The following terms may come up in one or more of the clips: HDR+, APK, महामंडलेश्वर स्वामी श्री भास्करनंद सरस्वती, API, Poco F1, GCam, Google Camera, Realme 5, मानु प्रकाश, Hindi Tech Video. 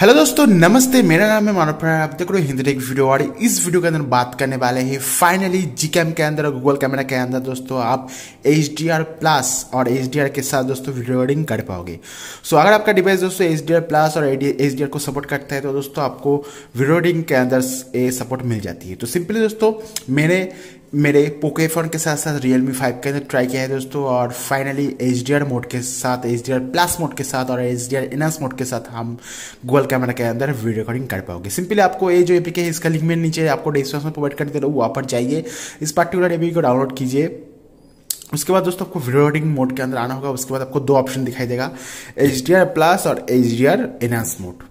Hello दोस्तों नमस्ते, मेरा नाम है मानु प्रकाश। आप देख रहे हो हिंदी टेक वीडियो और इस वीडियो के अंदर बात करने वाले हैं फाइनली जीकैम के अंदर और गूगल कैमरा के अंदर दोस्तों आप HDR+ और HDR के साथ दोस्तों वीडियो रिकॉर्डिंग कर पाओगे। सो अगर आपका डिवाइस दोस्तों HDR+ और HDR को सपोर्ट करता है तो दोस्तों आपको वीडियो रिकॉर्डिंग के अंदर ये सपोर्ट मिल जाती है। तो सिंपली दोस्तों मैंने मेरे पोको F1 के साथ साथ Realme 5 के अंदर ट्राई किया है दोस्तों और फाइनली HDR मोड के साथ, HDR+ मोड के साथ और HDR एनहांस मोड के साथ हम गूगल कैमरा के अंदर वीडियो रिकॉर्डिंग कर पाओगे। सिंपली आपको ये जो एपीके है इसका लिंक में नीचे आपको डिस्क्रिप्शन में प्रोवाइड कर दे रहा हूँ, वहाँ पर जाइए, इस पर्टिकुलर एपीके को डाउनलोड कीजिए। उसके बाद दोस्तों आपको वीडियो रिकॉर्डिंग मोड के अंदर आना होगा। उसके बाद आपको दो ऑप्शन दिखाई देगा, HDR+ और HDR एनहांस मोड।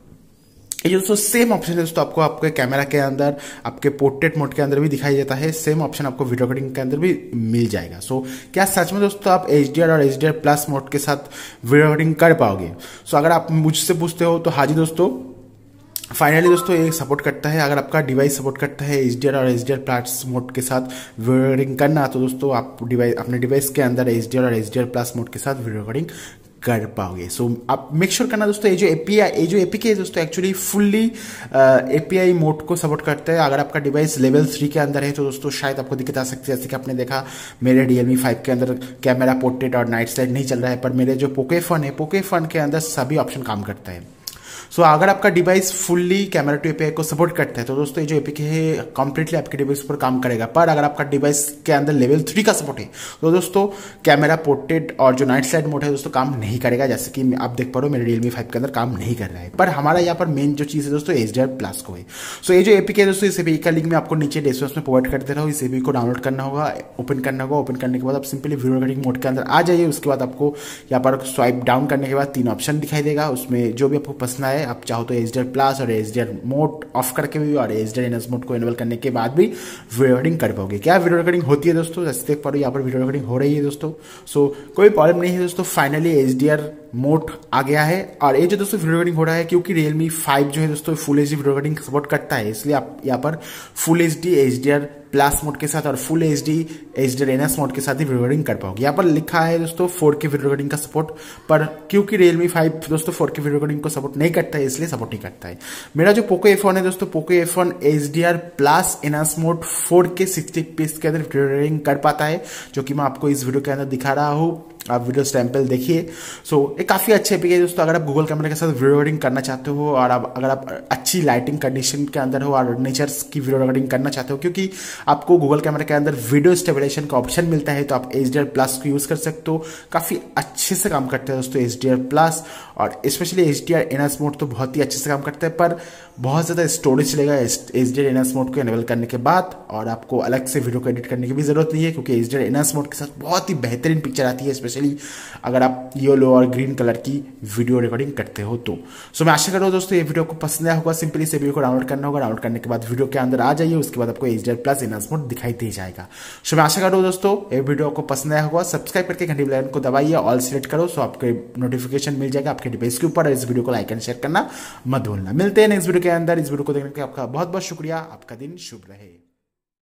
ये जो दोस्तों सेम ऑप्शन है दोस्तों आपको आपके कैमरा के अंदर आपके पोर्ट्रेट मोड के अंदर भी दिखाई देता है, सेम ऑप्शन आपको वीडियो रिकॉर्डिंग के अंदर भी मिल जाएगा। सो क्या सच में दोस्तों आप HDR और HDR+ मोड के साथ वीडियो रिकॉर्डिंग कर पाओगे? सो अगर आप मुझसे पूछते हो तो हाँ जी दोस्तों, फाइनली दोस्तों ये सपोर्ट करता है। अगर आपका डिवाइस सपोर्ट करता है HDR और HDR+ मोड के साथ वीडियो रिकॉर्डिंग करना तो दोस्तों आप अपने डिवाइस के अंदर HDR और HDR+ मोड के साथ वीडियो रिकॉर्डिंग कर पाओगे। सो आप मेक श्योर करना दोस्तों ये जो एपीके दोस्तों एक्चुअली फुल्ली API मोड को सपोर्ट करता है। अगर आपका डिवाइस लेवल 3 के अंदर है तो दोस्तों शायद आपको दिक्कत आ सकती है, जैसे कि आपने देखा मेरे Realme 5 के अंदर कैमरा, पोर्ट्रेट और नाइट स्लाइड नहीं चल रहा है, पर मेरे जो पोको F1 है, पोको F1 के अंदर सभी ऑप्शन काम करता है। सो अगर आपका device fully camera two API को सपोर्ट करता है तो दोस्तों ये जो एपीके है कंप्लीटली आपके डिवाइस पर काम करेगा। पर अगर आपका डिवाइस के अंदर लेवल 3 का सपोर्ट है तो दोस्तों कैमरा, पोर्ट्रेट और जो नाइट स्लाइड मोड है दोस्तों काम नहीं करेगा, जैसे कि आप देख पा रहे हो मेरे Realme 5 के अंदर काम नहीं कर रहा है। पर हमारा यहाँ पर मेन जो चीज़ है दोस्तों HDR+ को है। सो ये जो एपीके है दोस्तों इस एपीके का लिंक मैं आपको नीचे डिस्क्रिप्शन में प्रोवाइड कर दे रहा हूँ। इस एपीके को डाउनलोड करना होगा, ओपन करना होगा। ओपन करने के बाद आप सिंपली वीडियो रिकॉर्डिंग मोड के अंदर आ जाइए। उसके बाद आपको यहाँ पर स्वाइप डाउन करने के बाद 3 ऑप्शन दिखाई देगा, उसमें जो भी आपको पसंद आए आप चाहो तो HDR+ और HDR मोड ऑफ करके भी और HDR एनहांस मोड को इनेबल करने के बाद भी वीडियो रिकॉर्डिंग कर पाओगे। क्या वीडियो रिकॉर्डिंग होती है दोस्तों, जैसे देख पा रहे हो यहाँ पर वीडियो रिकॉर्डिंग हो रही है दोस्तों। सो कोई प्रॉब्लम नहीं है दोस्तों, फाइनली HDR मोड आ गया है। और ये जो दोस्तों वीडियो रिकॉर्डिंग हो रहा है क्योंकि Realme 5 जो है दोस्तों full HD video recording support करता है, इसलिए आप यहाँ पर फुल HD HDR+ मोड के साथ और full HD HDR enhance mode के साथ ही वीडियो रिकॉर्डिंग कर पाओगे। यहाँ पर लिखा है दोस्तों 4K वीडियो रिकॉर्डिंग का सपोर्ट, पर क्योंकि Realme 5 दोस्तों 4K वीडियो रिकॉर्डिंग को सपोर्ट नहीं करता है इसलिए सपोर्ट नहीं करता है। मेरा जो पोको F1 है दोस्तों, Poco F1 HDR+ enhance mode 4K 60 FPS के अंदर वीडियो रिकॉर्डिंग कर पाता है, जो कि मैं आपको इस वीडियो के अंदर दिखा रहा हूँ। आप वीडियो सैंपल देखिए। सो ये काफ़ी अच्छे एपीके है दोस्तों। अगर आप गूगल कैमरा के साथ वीडियो रिकॉर्डिंग करना चाहते हो और अगर आप अच्छी लाइटिंग कंडीशन के अंदर हो और नेचर्स की वीडियो रिकॉर्डिंग करना चाहते हो, क्योंकि आपको गूगल कैमरा के अंदर वीडियो स्टेबलाइजेशन का ऑप्शन मिलता है, तो आप HDR+ को यूज़ कर सकते हो। काफ़ी अच्छे से काम करते हैं दोस्तों HDR+ और स्पेशली HDR एनहांस मोड तो बहुत ही अच्छे से काम करता है, पर बहुत ज़्यादा स्टोरेज चलेगा HDR एनहांस मोड को इनेबल करने के बाद। और आपको अलग से वीडियो को एडिट करने की भी ज़रूरत नहीं है, क्योंकि HDR एनहांस मोड के साथ बहुत ही बेहतरीन पिक्चर आती है, स्पेशली अगर आप येलो और ग्रीन कलर की वीडियो रिकॉर्डिंग करते हो तो। सो मैं आशा कर रहा हूँ दोस्तों ये वीडियो को पसंद आया होगा। सिंपली इस वीडियो को डाउनलोड करना होगा, डाउनलोड करने के बाद वीडियो के अंदर आ जाइए। उसके बाद आपको HDR+ एनहांस मोड दिखाई दे जाएगा। सो मैं आशा कर रहा हूँ दोस्तों ये वीडियो को पसंद आया होगा। सब्सक्राइब करके घंटी बेल आइकन को दबाइए, ऑल सिलेक्ट करो, सो आपके नोटिफिकेशन मिल जाएगा आपके डिवाइस के ऊपर। इस वीडियो को लाइक एंड शेयर करना मत भूलना। मिलते हैं नेक्स्ट वीडियो के अंदर। इस वीडियो को देखने के लिए आपका बहुत बहुत शुक्रिया। आपका दिन शुभ रहे।